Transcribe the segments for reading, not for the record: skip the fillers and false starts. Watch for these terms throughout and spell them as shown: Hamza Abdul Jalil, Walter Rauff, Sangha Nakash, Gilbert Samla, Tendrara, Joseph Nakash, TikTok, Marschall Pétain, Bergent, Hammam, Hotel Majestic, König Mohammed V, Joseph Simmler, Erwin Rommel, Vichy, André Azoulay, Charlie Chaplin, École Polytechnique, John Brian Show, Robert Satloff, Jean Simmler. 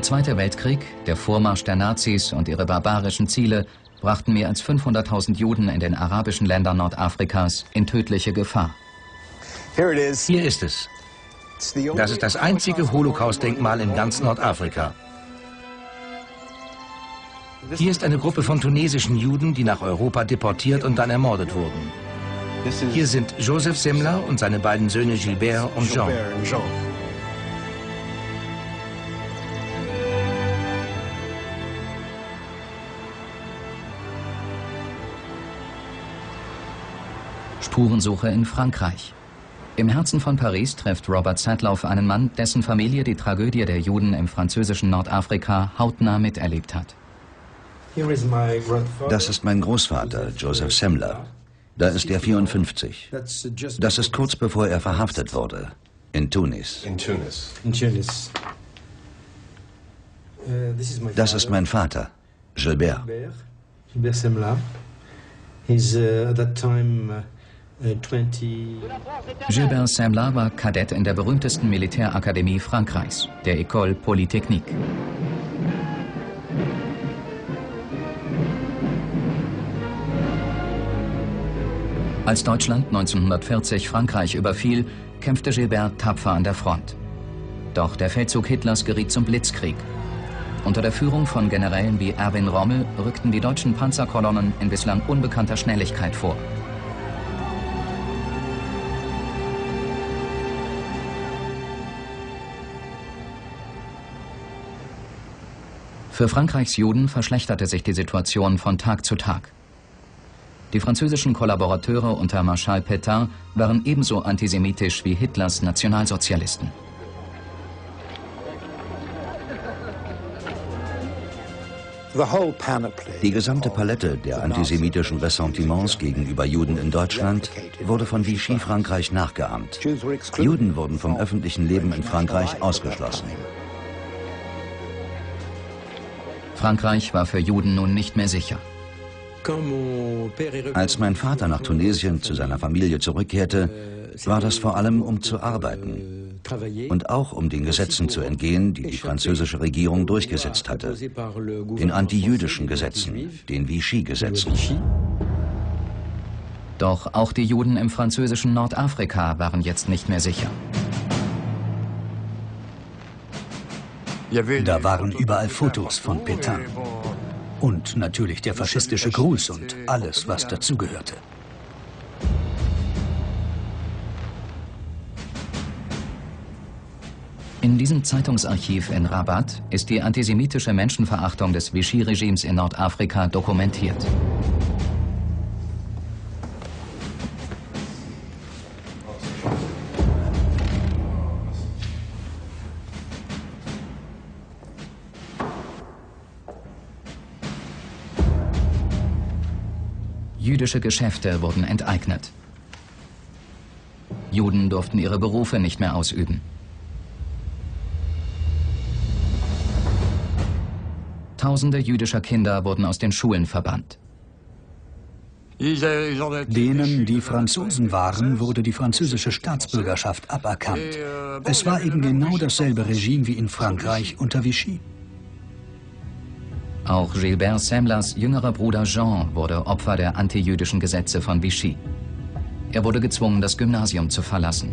Der Zweite Weltkrieg, der Vormarsch der Nazis und ihre barbarischen Ziele brachten mehr als 500.000 Juden in den arabischen Ländern Nordafrikas in tödliche Gefahr. Hier ist es. Das ist das einzige Holocaust-Denkmal in ganz Nordafrika. Hier ist eine Gruppe von tunesischen Juden, die nach Europa deportiert und dann ermordet wurden. Hier sind Joseph Simmler und seine beiden Söhne Gilbert und Jean. Spurensuche in Frankreich. Im Herzen von Paris trifft Robert Satloff einen Mann, dessen Familie die Tragödie der Juden im französischen Nordafrika hautnah miterlebt hat. Das ist mein Großvater, Joseph Simmler. Da ist er 54. Das ist kurz bevor er verhaftet wurde, in Tunis. Das ist mein Vater, Gilbert. Gilbert Samla. Gilbert Samla war Kadett in der berühmtesten Militärakademie Frankreichs, der École Polytechnique. Als Deutschland 1940 Frankreich überfiel, kämpfte Gilbert tapfer an der Front. Doch der Feldzug Hitlers geriet zum Blitzkrieg. Unter der Führung von Generälen wie Erwin Rommel rückten die deutschen Panzerkolonnen in bislang unbekannter Schnelligkeit vor. Für Frankreichs Juden verschlechterte sich die Situation von Tag zu Tag. Die französischen Kollaborateure unter Marschall Pétain waren ebenso antisemitisch wie Hitlers Nationalsozialisten. Die gesamte Palette der antisemitischen Ressentiments gegenüber Juden in Deutschland wurde von Vichy Frankreich nachgeahmt. Juden wurden vom öffentlichen Leben in Frankreich ausgeschlossen. Frankreich war für Juden nun nicht mehr sicher. Als mein Vater nach Tunesien zu seiner Familie zurückkehrte, war das vor allem, um zu arbeiten und auch um den Gesetzen zu entgehen, die die französische Regierung durchgesetzt hatte, den antijüdischen Gesetzen, den Vichy-Gesetzen. Doch auch die Juden im französischen Nordafrika waren jetzt nicht mehr sicher. Da waren überall Fotos von Pétain. Und natürlich der faschistische Gruß und alles, was dazugehörte. In diesem Zeitungsarchiv in Rabat ist die antisemitische Menschenverachtung des Vichy-Regimes in Nordafrika dokumentiert. Jüdische Geschäfte wurden enteignet. Juden durften ihre Berufe nicht mehr ausüben. Tausende jüdischer Kinder wurden aus den Schulen verbannt. Denen, die Franzosen waren, wurde die französische Staatsbürgerschaft aberkannt. Es war eben genau dasselbe Regime wie in Frankreich unter Vichy. Auch Gilbert Samlas jüngerer Bruder Jean wurde Opfer der antijüdischen Gesetze von Vichy. Er wurde gezwungen, das Gymnasium zu verlassen.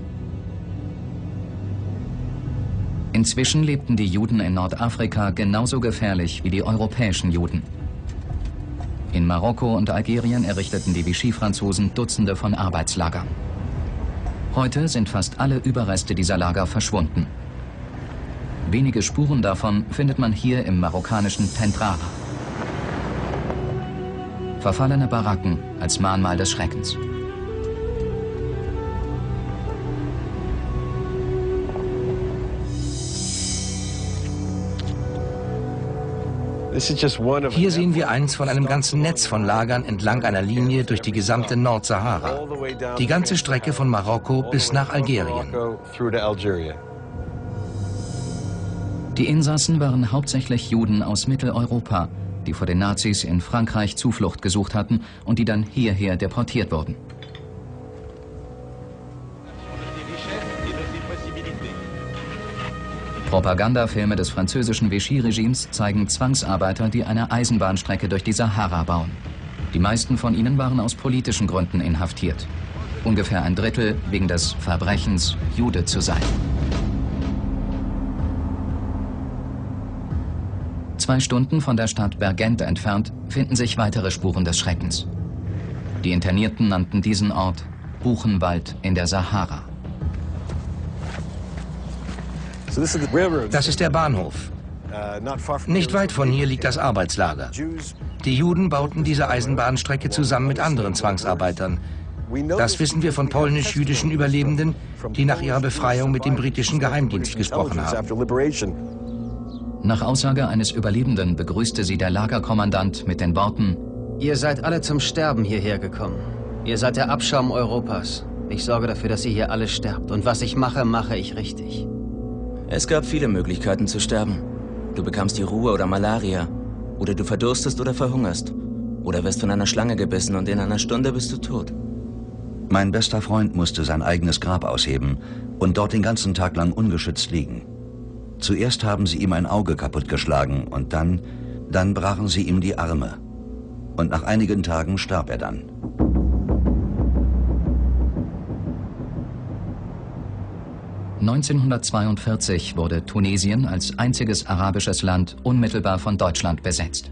Inzwischen lebten die Juden in Nordafrika genauso gefährlich wie die europäischen Juden. In Marokko und Algerien errichteten die Vichy-Franzosen Dutzende von Arbeitslagern. Heute sind fast alle Überreste dieser Lager verschwunden. Wenige Spuren davon findet man hier im marokkanischen Tendrara. Verfallene Baracken als Mahnmal des Schreckens. Hier sehen wir eins von einem ganzen Netz von Lagern entlang einer Linie durch die gesamte Nordsahara. Die ganze Strecke von Marokko bis nach Algerien. Die Insassen waren hauptsächlich Juden aus Mitteleuropa, die vor den Nazis in Frankreich Zuflucht gesucht hatten und die dann hierher deportiert wurden. Propagandafilme des französischen Vichy-Regimes zeigen Zwangsarbeiter, die eine Eisenbahnstrecke durch die Sahara bauen. Die meisten von ihnen waren aus politischen Gründen inhaftiert. Ungefähr ein Drittel wegen des Verbrechens, Jude zu sein. 2 Stunden von der Stadt Bergent entfernt finden sich weitere Spuren des Schreckens. Die Internierten nannten diesen Ort Buchenwald in der Sahara. Das ist der Bahnhof. Nicht weit von hier liegt das Arbeitslager. Die Juden bauten diese Eisenbahnstrecke zusammen mit anderen Zwangsarbeitern. Das wissen wir von polnisch-jüdischen Überlebenden, die nach ihrer Befreiung mit dem britischen Geheimdienst gesprochen haben. Nach Aussage eines Überlebenden begrüßte sie der Lagerkommandant mit den Worten: Ihr seid alle zum Sterben hierher gekommen. Ihr seid der Abschaum Europas. Ich sorge dafür, dass ihr hier alle sterbt. Und was ich mache, mache ich richtig. Es gab viele Möglichkeiten zu sterben. Du bekamst die Ruhe oder Malaria. Oder du verdurstest oder verhungerst. Oder wirst von einer Schlange gebissen und in einer Stunde bist du tot. Mein bester Freund musste sein eigenes Grab ausheben und dort den ganzen Tag lang ungeschützt liegen. Zuerst haben sie ihm ein Auge kaputtgeschlagen und dann brachen sie ihm die Arme. Und nach einigen Tagen starb er dann. (1942) wurde Tunesien als einziges arabisches Land unmittelbar von Deutschland besetzt.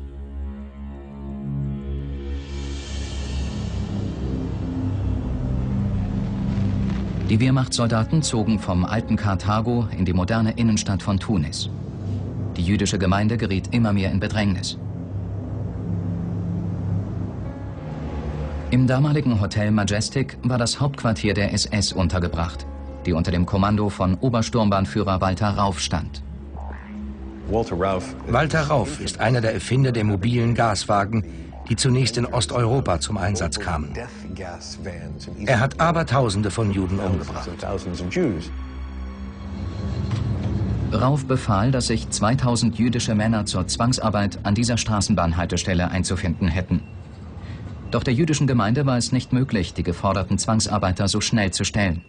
Die Wehrmachtssoldaten zogen vom alten Karthago in die moderne Innenstadt von Tunis. Die jüdische Gemeinde geriet immer mehr in Bedrängnis. Im damaligen Hotel Majestic war das Hauptquartier der SS untergebracht, die unter dem Kommando von Obersturmbahnführer Walter Rauff stand. Walter Rauff ist einer der Erfinder der mobilen Gaswagen, die zunächst in Osteuropa zum Einsatz kamen. Er hat Abertausende von Juden umgebracht. Rauff befahl, dass sich 2000 jüdische Männer zur Zwangsarbeit an dieser Straßenbahnhaltestelle einzufinden hätten. Doch der jüdischen Gemeinde war es nicht möglich, die geforderten Zwangsarbeiter so schnell zu stellen.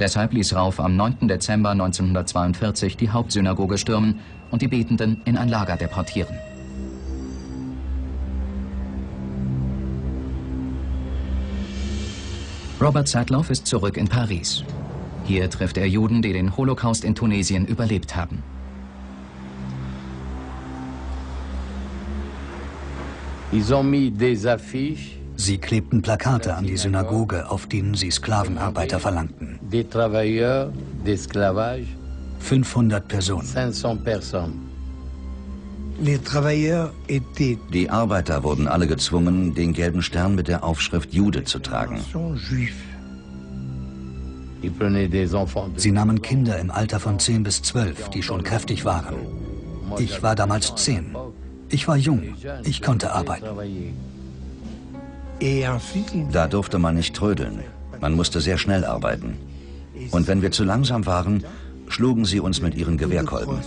Deshalb ließ Rauff am 9. Dezember 1942 die Hauptsynagoge stürmen und die Betenden in ein Lager deportieren. Robert Satloff ist zurück in Paris. Hier trifft er Juden, die den Holocaust in Tunesien überlebt haben. Sie klebten Plakate an die Synagoge, auf denen sie Sklavenarbeiter verlangten. 500 Personen. Die Arbeiter wurden alle gezwungen, den gelben Stern mit der Aufschrift Jude zu tragen. Sie nahmen Kinder im Alter von 10 bis 12, die schon kräftig waren. Ich war damals 10. Ich war jung. Ich konnte arbeiten. Da durfte man nicht trödeln. Man musste sehr schnell arbeiten. Und wenn wir zu langsam waren, schlugen sie uns mit ihren Gewehrkolben.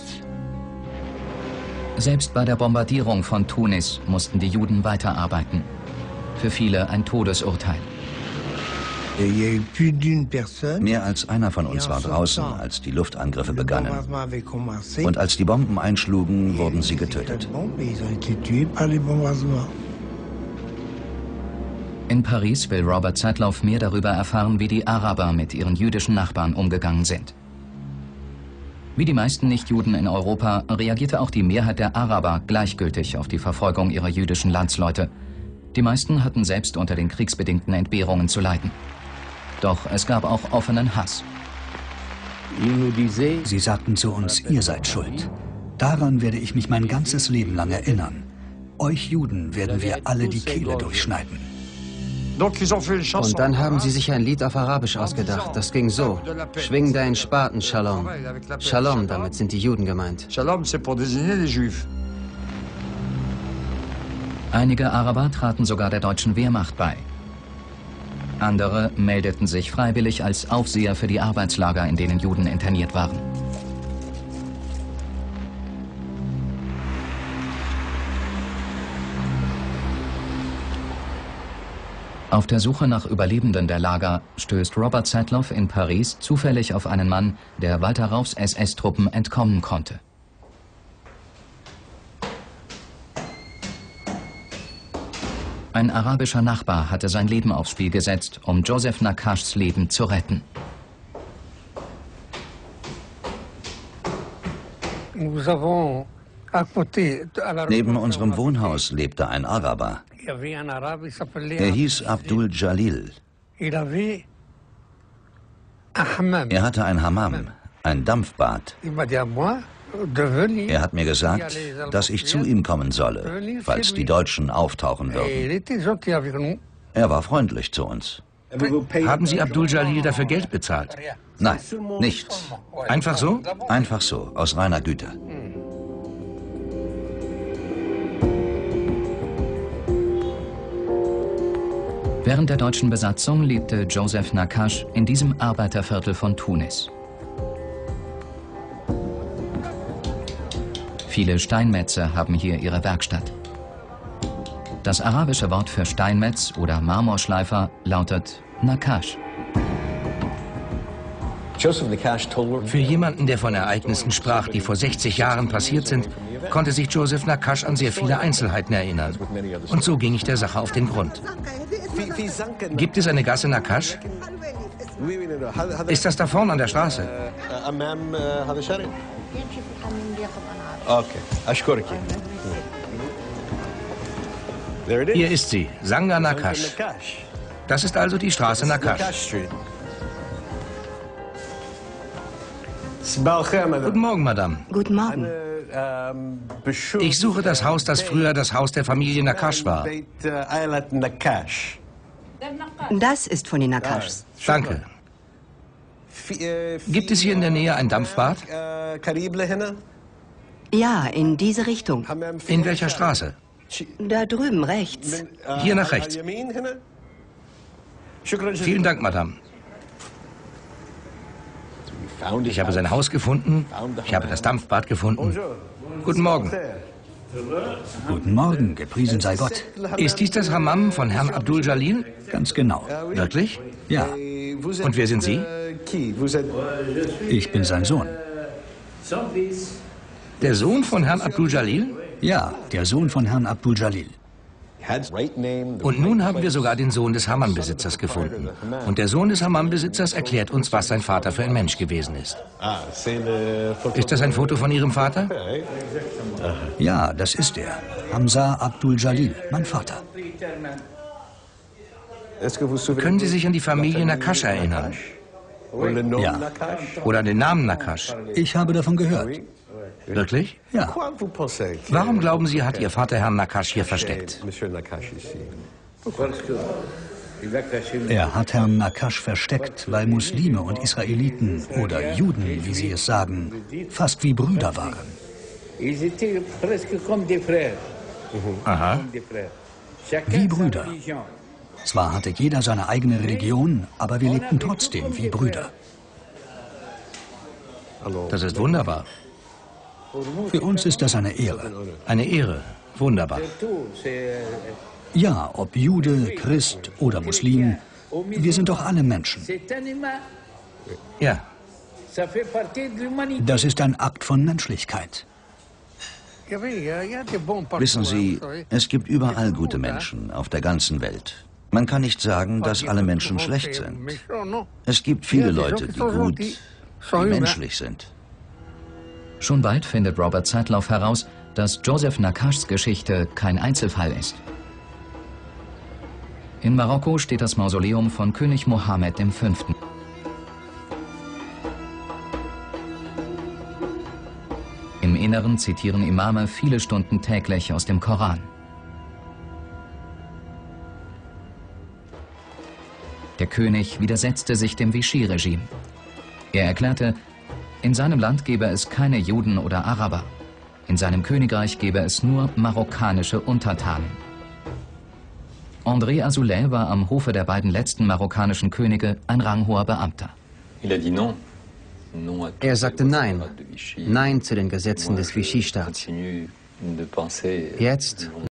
Selbst bei der Bombardierung von Tunis mussten die Juden weiterarbeiten. Für viele ein Todesurteil. Mehr als einer von uns war draußen, als die Luftangriffe begannen. Und als die Bomben einschlugen, wurden sie getötet. In Paris will Robert Satloff mehr darüber erfahren, wie die Araber mit ihren jüdischen Nachbarn umgegangen sind. Wie die meisten Nichtjuden in Europa reagierte auch die Mehrheit der Araber gleichgültig auf die Verfolgung ihrer jüdischen Landsleute. Die meisten hatten selbst unter den kriegsbedingten Entbehrungen zu leiden. Doch es gab auch offenen Hass. Sie sagten zu uns, ihr seid schuld. Daran werde ich mich mein ganzes Leben lang erinnern. Euch Juden werden wir alle die Kehle durchschneiden. Und dann haben sie sich ein Lied auf Arabisch ausgedacht. Das ging so: Schwing deinen Spaten, Shalom. Shalom, damit sind die Juden gemeint. Einige Araber traten sogar der deutschen Wehrmacht bei. Andere meldeten sich freiwillig als Aufseher für die Arbeitslager, in denen Juden interniert waren. Auf der Suche nach Überlebenden der Lager stößt Robert Satloff in Paris zufällig auf einen Mann, der Walter Rauffs SS-Truppen entkommen konnte. Ein arabischer Nachbar hatte sein Leben aufs Spiel gesetzt, um Joseph Nakashs Leben zu retten. Neben unserem Wohnhaus lebte ein Araber. Er hieß Abdul Jalil. Er hatte ein Hammam, ein Dampfbad. Er hat mir gesagt, dass ich zu ihm kommen solle, falls die Deutschen auftauchen würden. Er war freundlich zu uns. Haben Sie Abdul Jalil dafür Geld bezahlt? Nein, nichts. Einfach so? Einfach so, aus reiner Güte. Während der deutschen Besatzung lebte Joseph Nakash in diesem Arbeiterviertel von Tunis. Viele Steinmetze haben hier ihre Werkstatt. Das arabische Wort für Steinmetz oder Marmorschleifer lautet Nakash. Für jemanden, der von Ereignissen sprach, die vor 60 Jahren passiert sind, konnte sich Joseph Nakash an sehr viele Einzelheiten erinnern. Und so ging ich der Sache auf den Grund. Gibt es eine Gasse Nakash? Ist das da vorne an der Straße? Okay. Hier ist sie, Sangha Nakash. Das ist also die Straße Nakash. Guten Morgen, Madame. Guten Morgen. Ich suche das Haus, das früher das Haus der Familie Nakash war. Das ist von den Nakashs. Danke. Gibt es hier in der Nähe ein Dampfbad? Ja, in diese Richtung. In welcher Straße? Da drüben rechts. Hier nach rechts. Vielen Dank, Madame. Ich habe sein Haus gefunden. Ich habe das Dampfbad gefunden. Guten Morgen. Guten Morgen, gepriesen sei Gott. Ist dies das Hammam von Herrn Abdul Jalil? Ganz genau. Wirklich? Ja. Und wer sind Sie? Ich bin sein Sohn. Der Sohn von Herrn Abdul Jalil? Ja, der Sohn von Herrn Abdul Jalil. Und nun haben wir sogar den Sohn des Hammam-Besitzers gefunden. Und der Sohn des Hammam-Besitzers erklärt uns, was sein Vater für ein Mensch gewesen ist. Ist das ein Foto von Ihrem Vater? Ja, das ist er. Hamza Abdul Jalil, mein Vater. Können Sie sich an die Familie Nakash erinnern? Ja. Oder an den Namen Nakash? Ich habe davon gehört. Wirklich? Ja. Warum glauben Sie, hat Ihr Vater Herrn Nakash hier versteckt? Er hat Herrn Nakash versteckt, weil Muslime und Israeliten oder Juden, wie Sie es sagen, fast wie Brüder waren. Aha. Wie Brüder. Zwar hatte jeder seine eigene Religion, aber wir lebten trotzdem wie Brüder. Das ist wunderbar. Für uns ist das eine Ehre. Eine Ehre. Wunderbar. Ja, ob Jude, Christ oder Muslim, wir sind doch alle Menschen. Ja. Das ist ein Akt von Menschlichkeit. Wissen Sie, es gibt überall gute Menschen auf der ganzen Welt. Man kann nicht sagen, dass alle Menschen schlecht sind. Es gibt viele Leute, die gut, die menschlich sind. Schon bald findet Robert Satloff heraus, dass Joseph Nakashs Geschichte kein Einzelfall ist. In Marokko steht das Mausoleum von König Mohammed V. Im Inneren zitieren Imame viele Stunden täglich aus dem Koran. Der König widersetzte sich dem Vichy-Regime. Er erklärte, in seinem Land gebe es keine Juden oder Araber. In seinem Königreich gebe es nur marokkanische Untertanen. André Azoulay war am Hofe der beiden letzten marokkanischen Könige ein ranghoher Beamter. Er sagte Nein. Nein zu den Gesetzen des Vichy-Staats. Jetzt